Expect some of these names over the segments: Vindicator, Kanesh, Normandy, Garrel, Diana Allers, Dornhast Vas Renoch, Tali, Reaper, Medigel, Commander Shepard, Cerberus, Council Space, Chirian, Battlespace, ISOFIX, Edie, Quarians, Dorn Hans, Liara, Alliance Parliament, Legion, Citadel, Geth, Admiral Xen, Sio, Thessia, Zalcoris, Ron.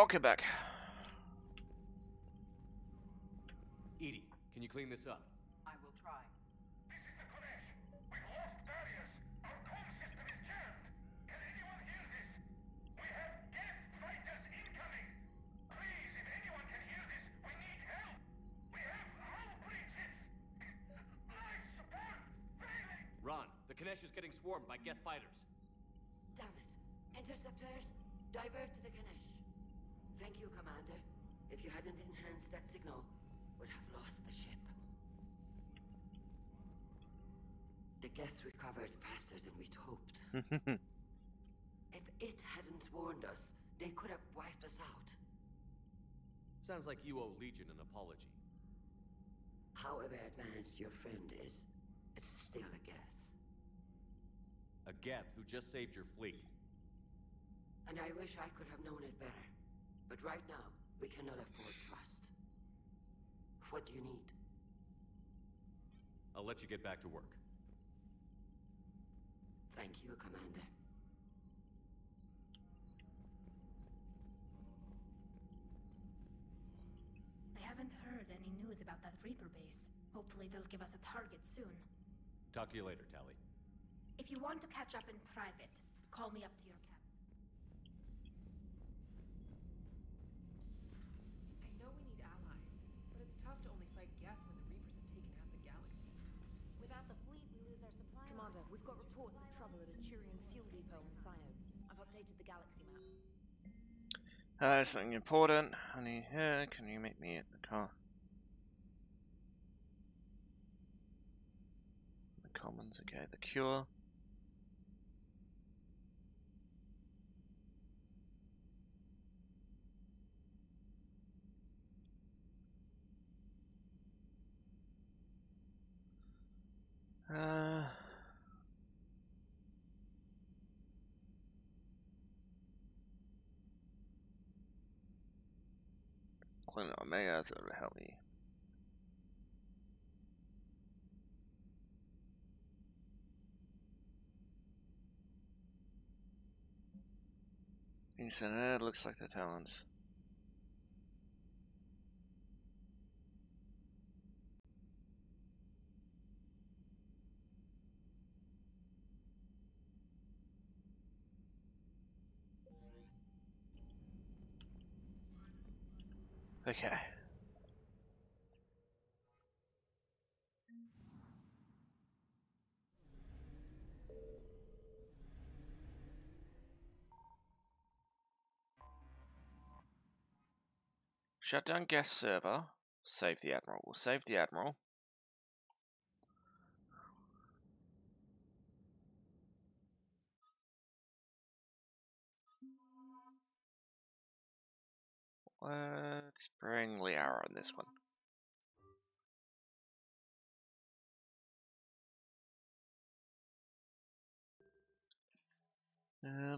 Okay, back. Edie, can you clean this up? I will try. This is the Kanesh. We've lost barriers. Our comm system is jammed. Can anyone hear this? We have Geth fighters incoming. Please, if anyone can hear this, we need help. We have hull breaches. Life support failing. Ron, the Kanesh is getting swarmed by Geth fighters. Damn it. Interceptors, divert to the Kanesh. Thank you, Commander. If you hadn't enhanced that signal, we'd have lost the ship. The Geth recovered faster than we'd hoped. If it hadn't warned us, they could have wiped us out. Sounds like you owe Legion an apology. However advanced your friend is, it's still a Geth. A Geth who just saved your fleet. And I wish I could have known it better. But right now, we cannot afford trust. What do you need? I'll let you get back to work. Thank you, Commander. I haven't heard any news about that Reaper base. Hopefully they'll give us a target soon. Talk to you later, Tali. If you want to catch up in private, call me up to your cabin. We've got reports of trouble at a Chirian fuel depot in Sio. I've updated the galaxy map. Something important. Honey, here, can you meet me at the car? The commons, okay, the cure. Omega, that's going to help me. It looks like the talons. Okay. Shut down gas server. Save the Admiral. We'll save the Admiral. Let's bring Liara on this one. I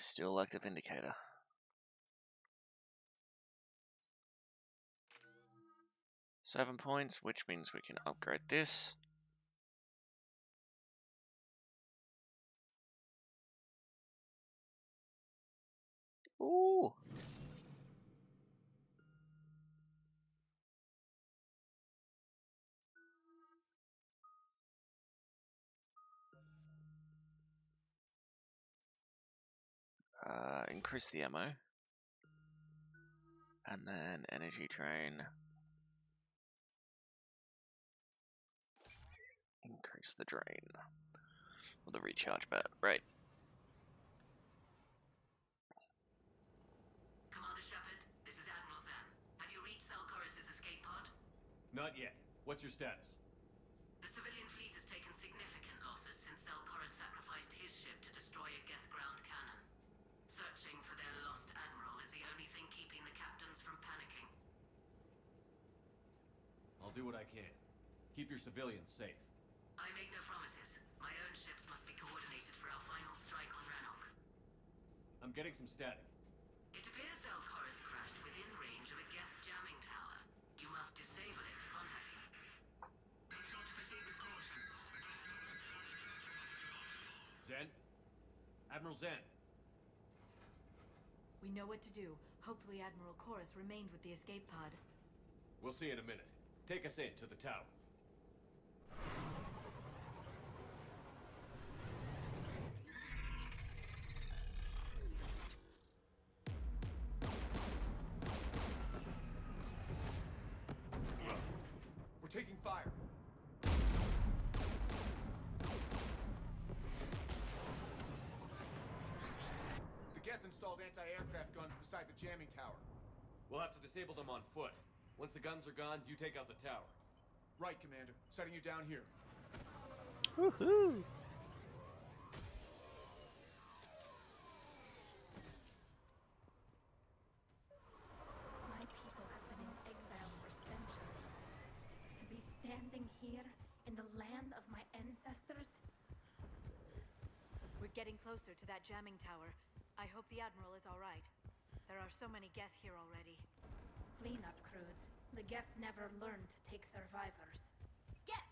still like the Vindicator. Seven points, which means we can upgrade this. Ooh! Increase the ammo. And then energy drain. Increase the drain. Or the recharge bat, right. Commander Shepard, this is Admiral Xen. Have you reached Zalcoris' escape pod? Not yet. What's your status? The civilian fleet has taken significant losses since Zalcoris sacrificed his ship to destroy a Geth ground cannon. Searching for their lost Admiral is the only thing keeping the captains from panicking. I'll do what I can. Keep your civilians safe. I make no promises. My own ships must be coordinated for our final strike on Rannoch. I'm getting some static. It appears Zalcoris crashed within range of a Geth jamming Admiral Xen. We know what to do. Hopefully Admiral Xen remained with the escape pod. We'll see in a minute. Take us in to the tower. We're taking fire. The Geth installed anti-aircraft guns beside the jamming tower. We'll have to disable them on foot. Once the guns are gone, you take out the tower. Right, Commander. Setting you down here. Woohoo! My people have been in exile for centuries. To be standing here in the land of my ancestors? We're getting closer to that jamming tower. I hope the Admiral is all right. There are so many Geth here already. Cleanup crews. The Geth never learned to take survivors. Geth!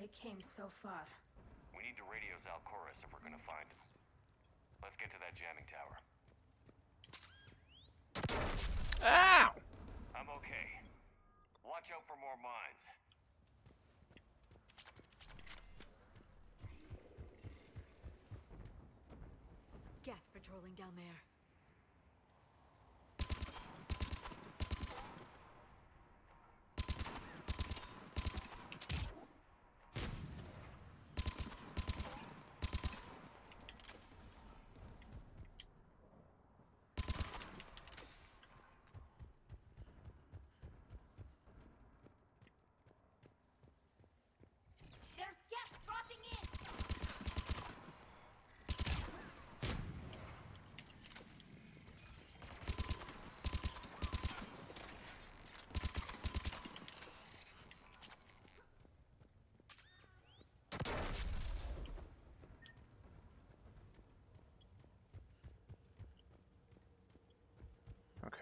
They came so far. We need to radio Zalcoris if we're gonna find him. Let's get to that jamming tower. Ow! I'm okay. Watch out for more mines. Geth patrolling down there.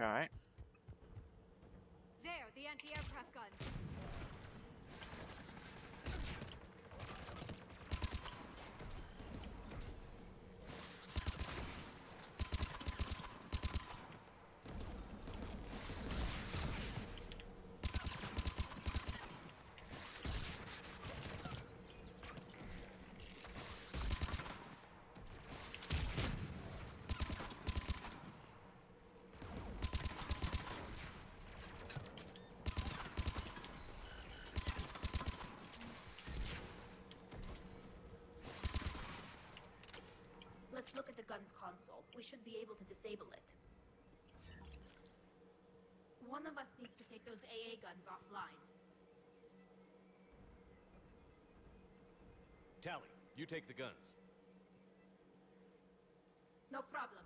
Okay. There, the anti-aircraft guns. Look at the guns console. We should be able to disable it. One of us needs to take those AA guns offline. Tali, you take the guns. No problem.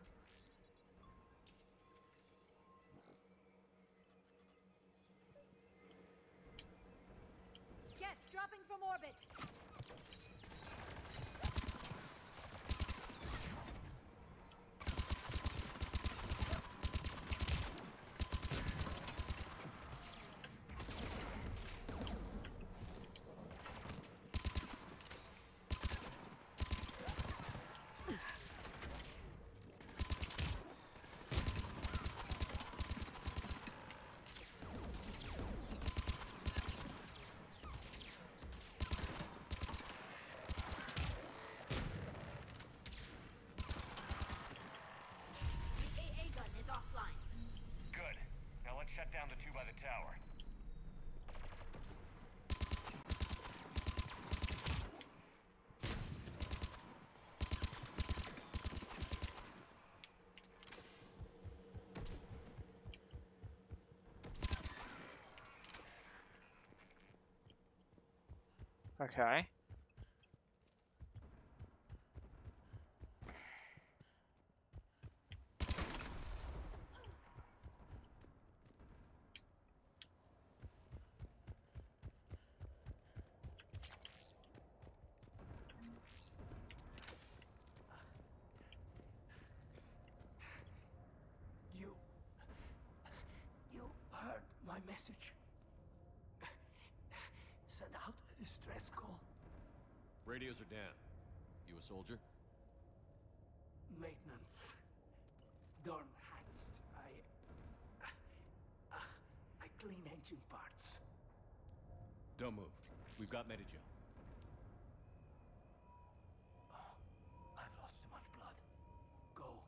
Jet dropping from orbit. Tower. Okay. message. Send out a distress call. Radios are down. You a soldier? Maintenance. Dorn Hans. I clean engine parts. Don't move. We've got Medigel. I've lost too much blood. Go.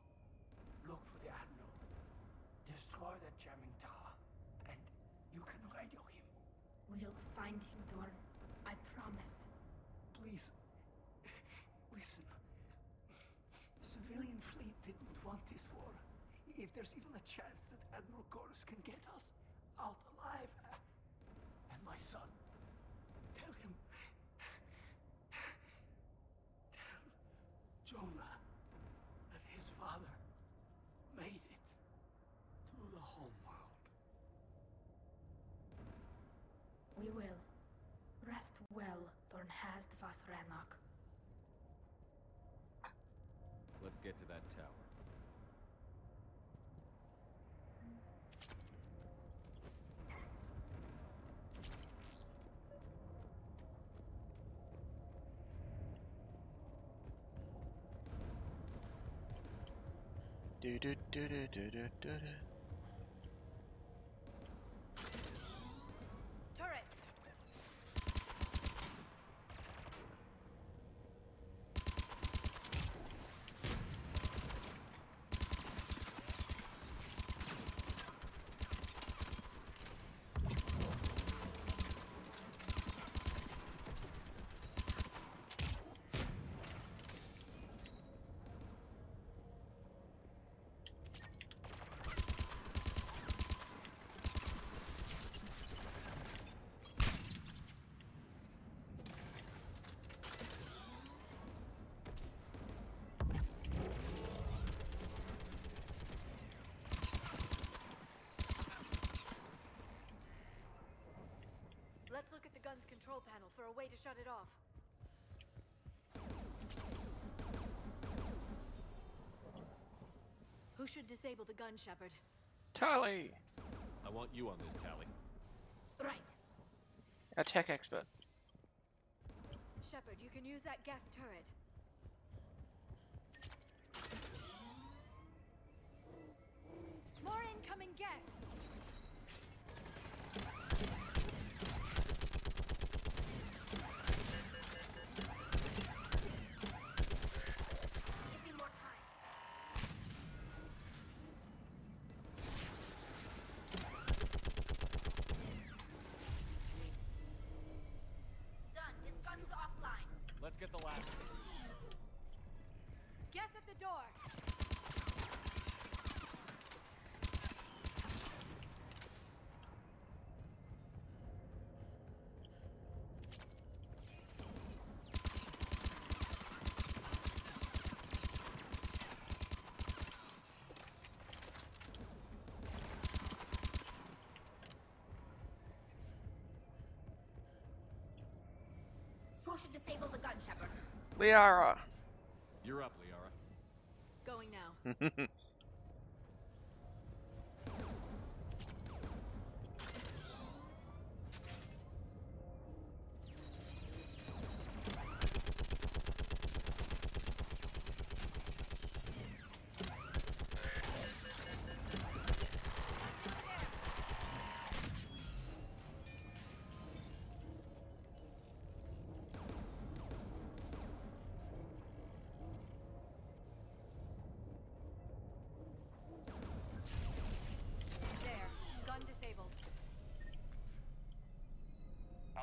Look for the Admiral. Destroy that jamming tower. And you can radio him. We'll find him, Dorn. I promise. Please. Listen. The civilian fleet didn't want this war. If there's even a chance that Admiral Xen can get us out alive... And my son. Tell him. Tell Jonah that his father made it to the homeworld. We will. Rest well, Dornhast Vas Renoch. Let's get to that tower. Turret. Let's look at the gun's control panel for a way to shut it off. Who should disable the gun, Shepard? Tali! I want you on this, Tali. Right. A tech expert. Shepard, you can use that Geth turret. More incoming Geth! Let's get the last one. Guess at the door. Liara. You're up, Liara. Going now.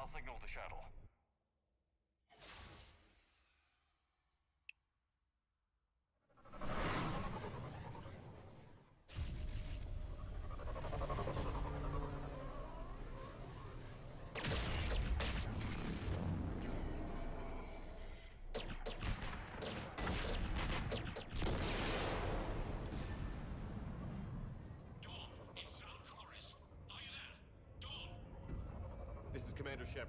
I'll signal the shuttle. Commander Shepard.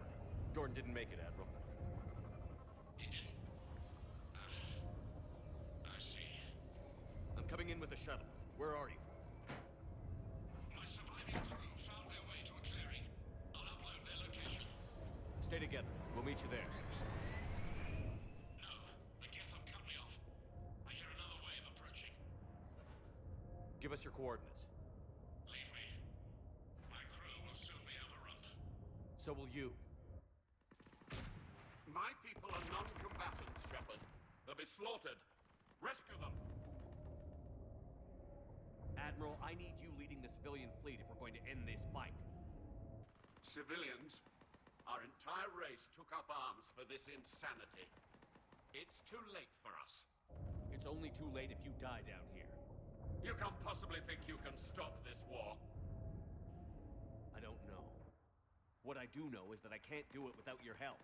Dorn didn't make it, Admiral. He didn't? I see. I'm coming in with the shuttle. Where are you? My surviving crew found their way to a together. We'll meet you there. No, the Geth have cut me off. I hear another wave approaching. Give us your coordinates. Leave me. My crew will soon be overrun. So will you. My people are non-combatants, Shepard. They'll be slaughtered. Rescue them! Admiral, I need you leading the civilian fleet if we're going to end this fight. Civilians? Our entire race took up arms for this insanity. It's too late for us. It's only too late if you die down here. You can't possibly think you can stop this war. I don't know. What I do know is that I can't do it without your help.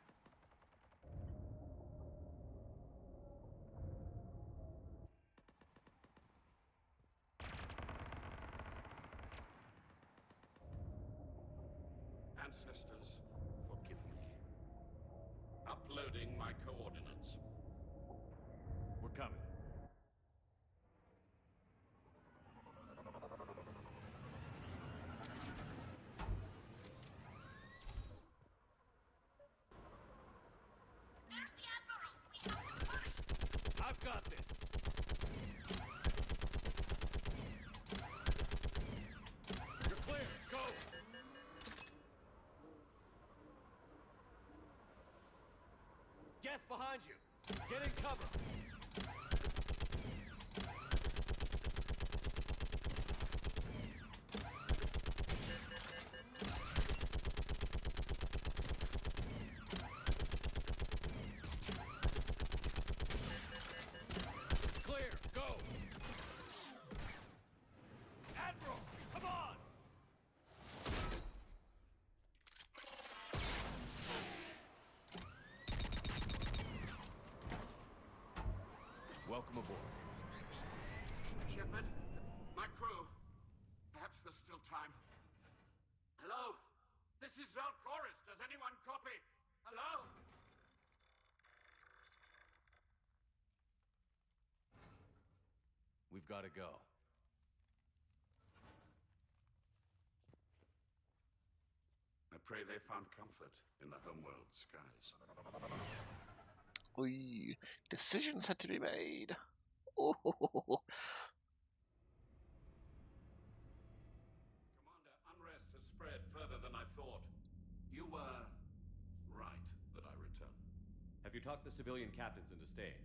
Ancestors, forgive me. Uploading my coordinates. We're coming. There's the Admiral! We have to hurry! I've got this! You're clear! Go! Geth behind you! Get in cover! Clear! Go! Admiral! Come on! Welcome aboard. Shepard, my crew. Perhaps there's still time. Hello? This is Zalcoris. Does anyone copy? Hello? We've got to go. I pray they found comfort in the homeworld skies. Oy, decisions had to be made. Oh. Commander, unrest has spread further than I thought. You were right that I return. Have you talked the civilian captains into staying?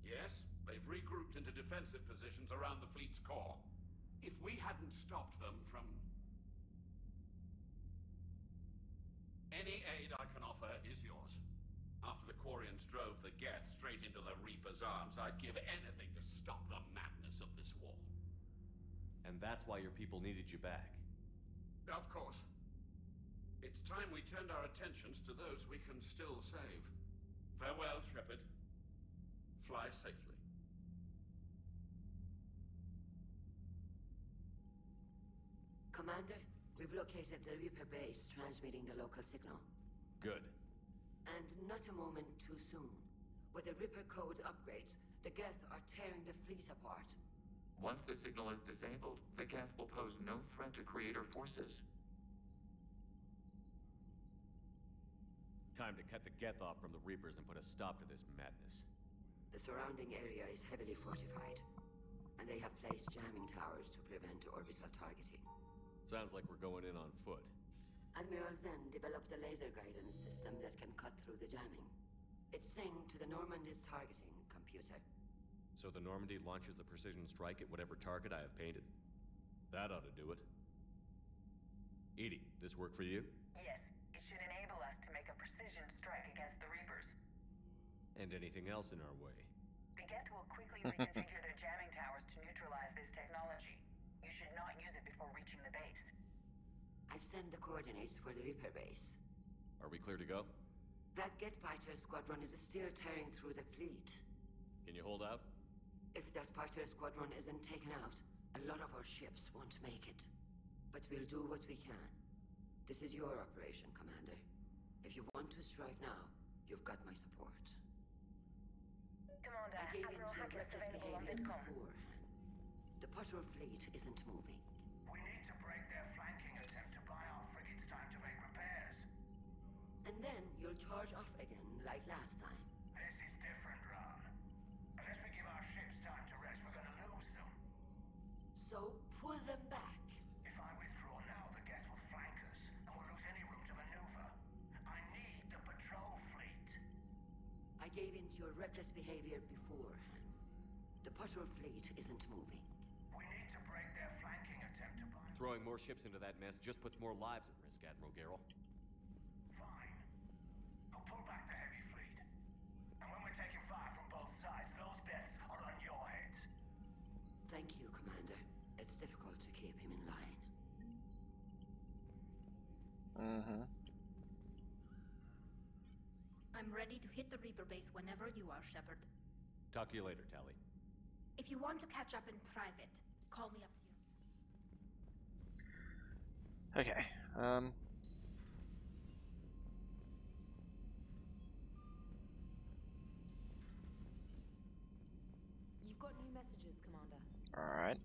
Yes, they've regrouped into defensive positions around the fleet's core. If we hadn't stopped them from... Any aid I can offer is yours. After the Quarians drove the Geth straight into the Reaper's arms, I'd give anything to stop the madness of this war. And that's why your people needed you back. Of course. It's time we turned our attentions to those we can still save. Farewell, Shepard. Fly safely. Commander, we've located the Reaper base transmitting the local signal. Good. And not a moment too soon. With the Reaper code upgrades, the Geth are tearing the fleet apart. Once the signal is disabled, the Geth will pose no threat to Creator forces. Time to cut the Geth off from the Reapers and put a stop to this madness. The surrounding area is heavily fortified, and they have placed jamming towers to prevent orbital targeting. Sounds like we're going in on foot. Admiral Xen developed a laser guidance system that can cut through the jamming. It's synced to the Normandy's targeting computer. So the Normandy launches a precision strike at whatever target I have painted. That ought to do it. Edie, this work for you? Yes, it should enable us to make a precision strike against the Reapers. And anything else in our way. The Geth will quickly reconfigure their jamming towers to neutralize this technology. You should not use it before reaching the base. I've sent the coordinates for the Reaper base. Are we clear to go? That Geth fighter squadron is still tearing through the fleet. Can you hold out? If that fighter squadron isn't taken out, a lot of our ships won't make it. But we'll do what we can. This is your operation, Commander. If you want to strike now, you've got my support. Commander, I gave in to reckless behavior beforehand. The patrol fleet isn't moving. We need to break their flanking attempt to buy our frigates time to make repairs. And then you'll try charge off again like last time. This is different, Ron. Unless we give our ships time to rest, we're gonna lose them. So pull them back. If I withdraw now, the Geth will flank us, and we'll lose any room to maneuver. I need the patrol fleet. I gave in to your reckless behavior beforehand. The patrol fleet isn't moving. We need to break their flanking attempt upon. Throwing more ships into that mess just puts more lives at risk, Admiral Garrel. Fine. I'll pull back the heavy fleet. And when we're taking fire from both sides, those deaths are on your heads. Thank you, Commander. It's difficult to keep him in line. I'm ready to hit the Reaper base whenever you are, Shepard. Talk to you later, Tali. If you want to catch up in private, call me up here. Okay, You've got new messages, Commander. Alright.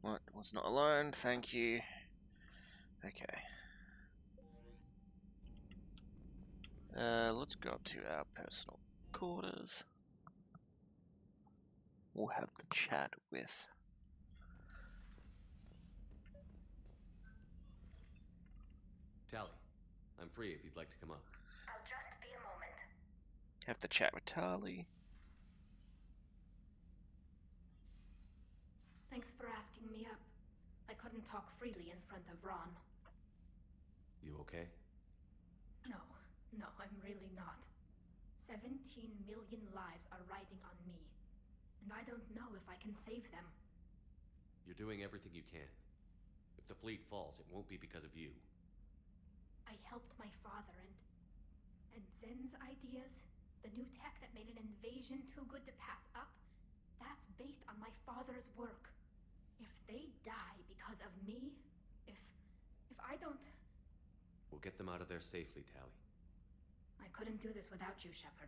What was not alone, thank you. Okay. Let's go up to our personal quarters. We'll have the chat with Tali. I'm free if you'd like to come up. I'll just be a moment. Have the chat with Tali. Thanks for asking me up. I couldn't talk freely in front of Ron. You okay? No, I'm really not. 17 million lives are riding on me, and I don't know if I can save them. You're doing everything you can. If the fleet falls, it won't be because of you. I helped my father and Xen's ideas, the new tech that made an invasion too good to pass up, that's based on my father's work. If they die because of me, if I don't... We'll get them out of there safely, Tali. I couldn't do this without you, Shepard.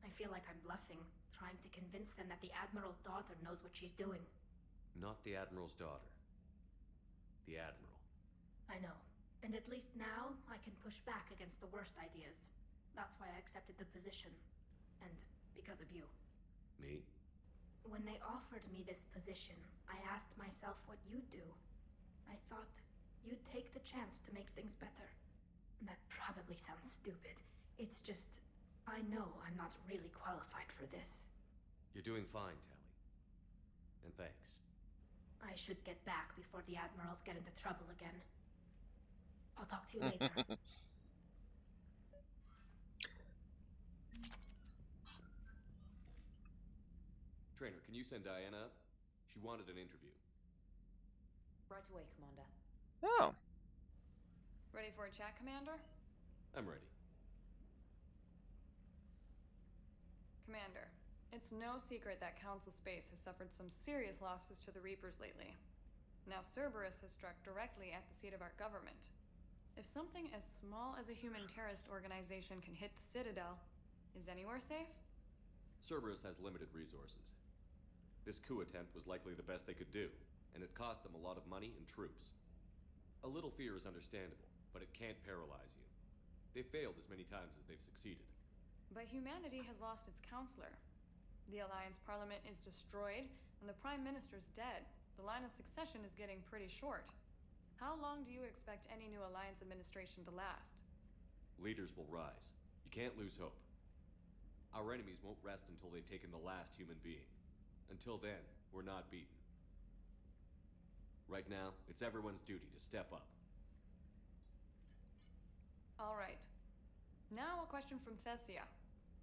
I feel like I'm bluffing, trying to convince them that the Admiral's daughter knows what she's doing. Not the Admiral's daughter. The Admiral. I know. And at least now, I can push back against the worst ideas. That's why I accepted the position. And because of you. Me? When they offered me this position, I asked myself what you'd do. I thought you'd take the chance to make things better. That probably sounds stupid. It's just, I know I'm not really qualified for this. You're doing fine, Tali. And thanks. I should get back before the Admirals get into trouble again. I'll talk to you later. Trainer, can you send Diana up? She wanted an interview. Right away, Commander. Oh. Ready for a chat, Commander? I'm ready. Commander, it's no secret that Council Space has suffered some serious losses to the Reapers lately. Now Cerberus has struck directly at the seat of our government. If something as small as a human terrorist organization can hit the Citadel, is anywhere safe? Cerberus has limited resources. This coup attempt was likely the best they could do, and it cost them a lot of money and troops. A little fear is understandable, but it can't paralyze you. They've failed as many times as they've succeeded. But humanity has lost its counselor. The Alliance Parliament is destroyed, and the Prime Minister's dead. The line of succession is getting pretty short. How long do you expect any new Alliance administration to last? Leaders will rise. You can't lose hope. Our enemies won't rest until they've taken the last human being. Until then, we're not beaten. Right now, it's everyone's duty to step up. All right. Now a question from Thessia.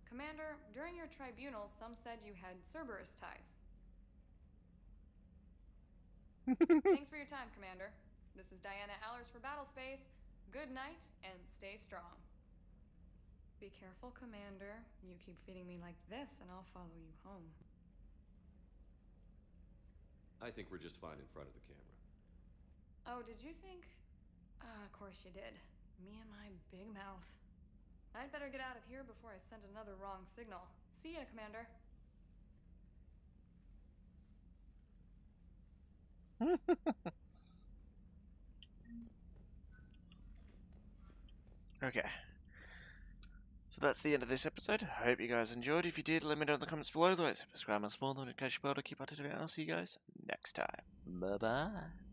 Commander, during your tribunal, some said you had Cerberus ties. Thanks for your time, Commander. This is Diana Allers for Battlespace. Good night, and stay strong. Be careful, Commander. You keep feeding me like this, and I'll follow you home. I think we're just fine in front of the camera. Oh, did you think? Of course you did. Me and my big mouth. I'd better get out of here before I send another wrong signal. See ya, Commander. Okay. So that's the end of this episode. I hope you guys enjoyed. If you did, let me know in the comments below. Otherwise, subscribe and smaller notification bell to keep up to date. I'll see you guys next time. Bye-bye.